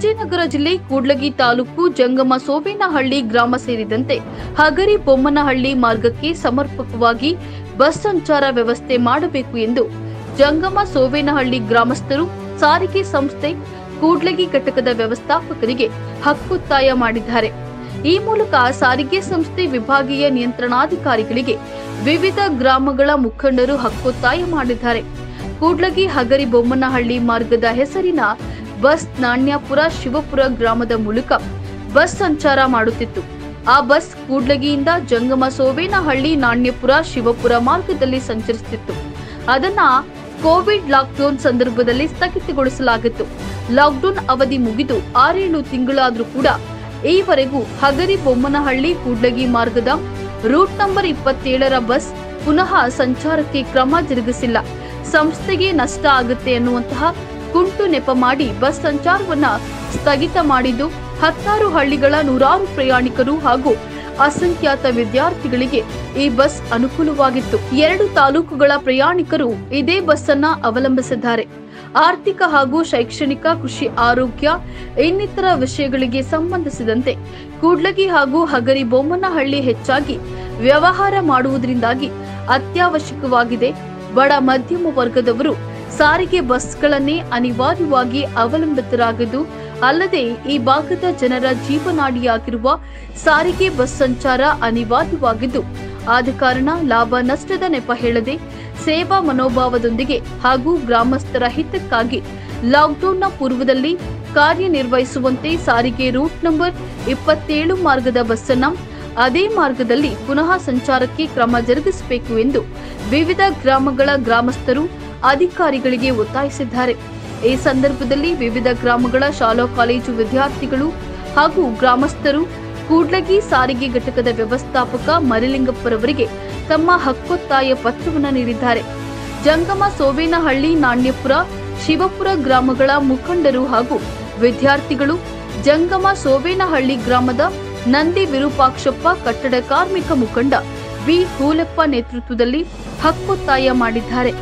ವಿಜಯನಗರ ಜಿಲ್ಲೆ ಕೂಡ್ಲಗಿ ತಾಲೂಕು ಜಂಗಮ ಸೋಬೇನಹಳ್ಳಿ ಗ್ರಾಮ ಸೇರಿದಂತೆ ಹಗರಿ ಬೊಮ್ಮನಹಳ್ಳಿ ಮಾರ್ಗಕ್ಕೆ ಸಮರ್ಪಕವಾಗಿ ಬಸ್ ಸಂಚಾರ ವ್ಯವಸ್ಥೆ ಮಾಡಬೇಕು ಎಂದು ಜಂಗಮ ಸೋಬೇನಹಳ್ಳಿ ಗ್ರಾಮಸ್ಥರು ಸಾರಿಗೆ ಸಂಸ್ಥೆ ಕೂಡ್ಲಗಿ ಘಟಕದ ವ್ಯವಸ್ಥಾಪಕರಿಗೆ ಹಕ್ಕೊತ್ತಾಯ ಮಾಡಿದ್ದಾರೆ। ಈ ಮೂಲಕ ಸಾರಿಗೆ ಸಂಸ್ಥೆ ವಿಭಾಗೀಯ ನಿಯಂತ್ರಣಾಧಿಕಾರಿಗಳಿಗೆ ವಿವಿಧ ಗ್ರಾಮಗಳ ಮುಖಂಡರು ಹಕ್ಕೊತ್ತಾಯ ಮಾಡಿದ್ದಾರೆ। ಕೂಡ್ಲಗಿ ಹಗರಿ ಬೊಮ್ಮನಹಳ್ಳಿ ಮಾರ್ಗದ ಹೆಸರಿನ ಬಸ್ ನಾಣ್ಯಪುರ ಶಿವಪುರ ಗ್ರಾಮದ ಮೂಲಕ ಬಸ್ ಸಂಚಾರ ಮಾಡುತ್ತಿತ್ತು। ಆ ಬಸ್ ಕೂಡ್ಲಗಿಯಿಂದ ಜಂಗಮ ಸೋಬೇನಹಳ್ಳಿ ನಾಣ್ಯಪುರ ಶಿವಪುರ ಮಾರ್ಗದಲ್ಲಿ ಸಂಚರಿಸುತ್ತಿತ್ತು। ಅದನ್ನ ಕೋವಿಡ್ ಲಾಕ್ಡೌನ್ ಸಂದರ್ಭದಲ್ಲಿ ಸ್ಥಗಿತಗೊಳಿಸಲಾಗಿತ್ತು। ಲಾಕ್ಡೌನ್ ಅವಧಿ ಮುಗಿದು 6-7 ತಿಂಗಳಾದರೂ ಕೂಡ ಈವರೆಗೂ ಹಗರಿ ಬೊಮ್ಮನಹಳ್ಳಿ ಕೂಡ್ಲಗಿ ಮಾರ್ಗದ ರೂಟ್ ನಂಬರ್ 27ರ ಬಸ್ ಪುನಃ ಸಂಚಾರಕ್ಕೆ ಕ್ರಮ ಜರುಗಿಸಿಲ್ಲ। ಸಂಸ್ಥೆಗೆ ನಷ್ಟ ಆಗುತ್ತೆ ಎನ್ನುವಂತಹ ಕುಂಟು ನೆಪ ಮಾಡಿ ಬಸ್ ಸಂಚಾರವನ್ನ ಸ್ಥಗಿತ ಮಾಡಿದ್ದು 16 ಹಳ್ಳಿಗಳ 100 ಪ್ರಯಾಣಿಕರು ಹಾಗೂ ಅಸಂಖ್ಯಾತ ವಿದ್ಯಾರ್ಥಿಗಳಿಗೆ ಈ ಬಸ್ ಅನುಕೂಲವಾಗಿತ್ತು। 2 ತಾಲೂಕುಗಳ ಪ್ರಯಾಣಿಕರು ಇದೇ ಬಸ್ ಅನ್ನ ಅವಲಂಬಿಸಿದ್ದಾರೆ। ಆರ್ಥಿಕ ಹಾಗೂ ಶೈಕ್ಷಣಿಕ, ಕೃಷಿ, ಆರೋಗ್ಯ ಇನ್ನಿತರ ವಿಷಯಗಳಿಗೆ ಸಂಬಂಧಿಸಿದಂತೆ ಕೂಡ್ಲಗಿ ಹಾಗೂ ಹಗರಿ ಬೊಮ್ಮನಹಳ್ಳಿ ಹೆಚ್ಚಾಗಿ ವ್ಯವಹಾರ ಮಾಡುವುದರಿಂದಾಗಿ ಅತ್ಯವಶ್ಯಕವಾಗಿದೆ। ಬಡ ಮಧ್ಯಮ ವರ್ಗದವರು ಸಾರಿಗೆ ಬಸ್ಗಳನ್ನೇ ಅನಿವಾರ್ಯವಾಗಿ ಅವಲಂಬಿತರಾಗಿದ್ದು, ಅಲ್ಲದೆ ಈ ಭಾಗದ ಜನರ ಜೀವನಾಡಿಯಾಗಿರುವ ಸಾರಿಗೆ ಬಸ್ ಸಂಚಾರ ಅನಿವಾರ್ಯವಾಗಿದ್ದು, ಆದ ಕಾರಣ ಲಾಭ ನಷ್ಟದ ನೆಪ ಹೇಳದೆ ಸೇವಾ ಮನೋಭಾವದೊಂದಿಗೆ ಹಾಗೂ ಗ್ರಾಮಸ್ಥರ ಹಿತಕ್ಕಾಗಿ ಲಾಕ್ಡೌನ್ನ ಪೂರ್ವದಲ್ಲಿ ಕಾರ್ಯನಿರ್ವಹಿಸುವಂತೆ ಸಾರಿಗೆ ರೂಟ್ ನಂಬರ್ 27 ಮಾರ್ಗದ ಬಸ್ಸನ್ನ ಅದೇ ಮಾರ್ಗದಲ್ಲಿ ಪುನಃ ಸಂಚಾರಕ್ಕೆ ಕ್ರಮ ಜರುಗಿಸಬೇಕು ಎಂದು ವಿವಿಧ ಗ್ರಾಮಗಳ ಗ್ರಾಮಸ್ಥರು ಅಧಿಕಾರಿಗಳಿಗೆ ಒತ್ತಾಯಿಸಿದ್ದಾರೆ। ಈ ಸಂದರ್ಭದಲ್ಲಿ ವಿವಿಧ ಗ್ರಾಮಗಳ ಶಾಲಾ ಕಾಲೇಜು ವಿದ್ಯಾರ್ಥಿಗಳು ಹಾಗೂ ಗ್ರಾಮಸ್ಥರು ಕೂಡ್ಲಗಿ ಸಾರಿಗೆ ಘಟಕದ ವ್ಯವಸ್ಥಾಪಕ ಮರಿಲಿಂಗಪ್ಪರವರಿಗೆ ತಮ್ಮ ಹಕ್ಕೊತ್ತಾಯ ಪತ್ರವನ್ನು ನೀಡಿದ್ದಾರೆ। ಜಂಗಮ ಸೋಬೇನಹಳ್ಳಿ ನಾಣ್ಯಪುರ ಶಿವಪುರ ಗ್ರಾಮಗಳ ಮುಖಂಡರು ಹಾಗೂ ವಿದ್ಯಾರ್ಥಿಗಳು ಜಂಗಮ ಸೋಬೇನಹಳ್ಳಿ ಗ್ರಾಮದ ನಂದಿ ವಿರೂಪಾಕ್ಷಪ್ಪ, ಕಟ್ಟಡ ಕಾರ್ಮಿಕ ಮುಖಂಡ ಬಿ ಹೂಲಪ್ಪ ನೇತೃತ್ವದಲ್ಲಿ ಹಕ್ಕೊತ್ತಾಯ ಮಾಡಿದ್ದಾರೆ।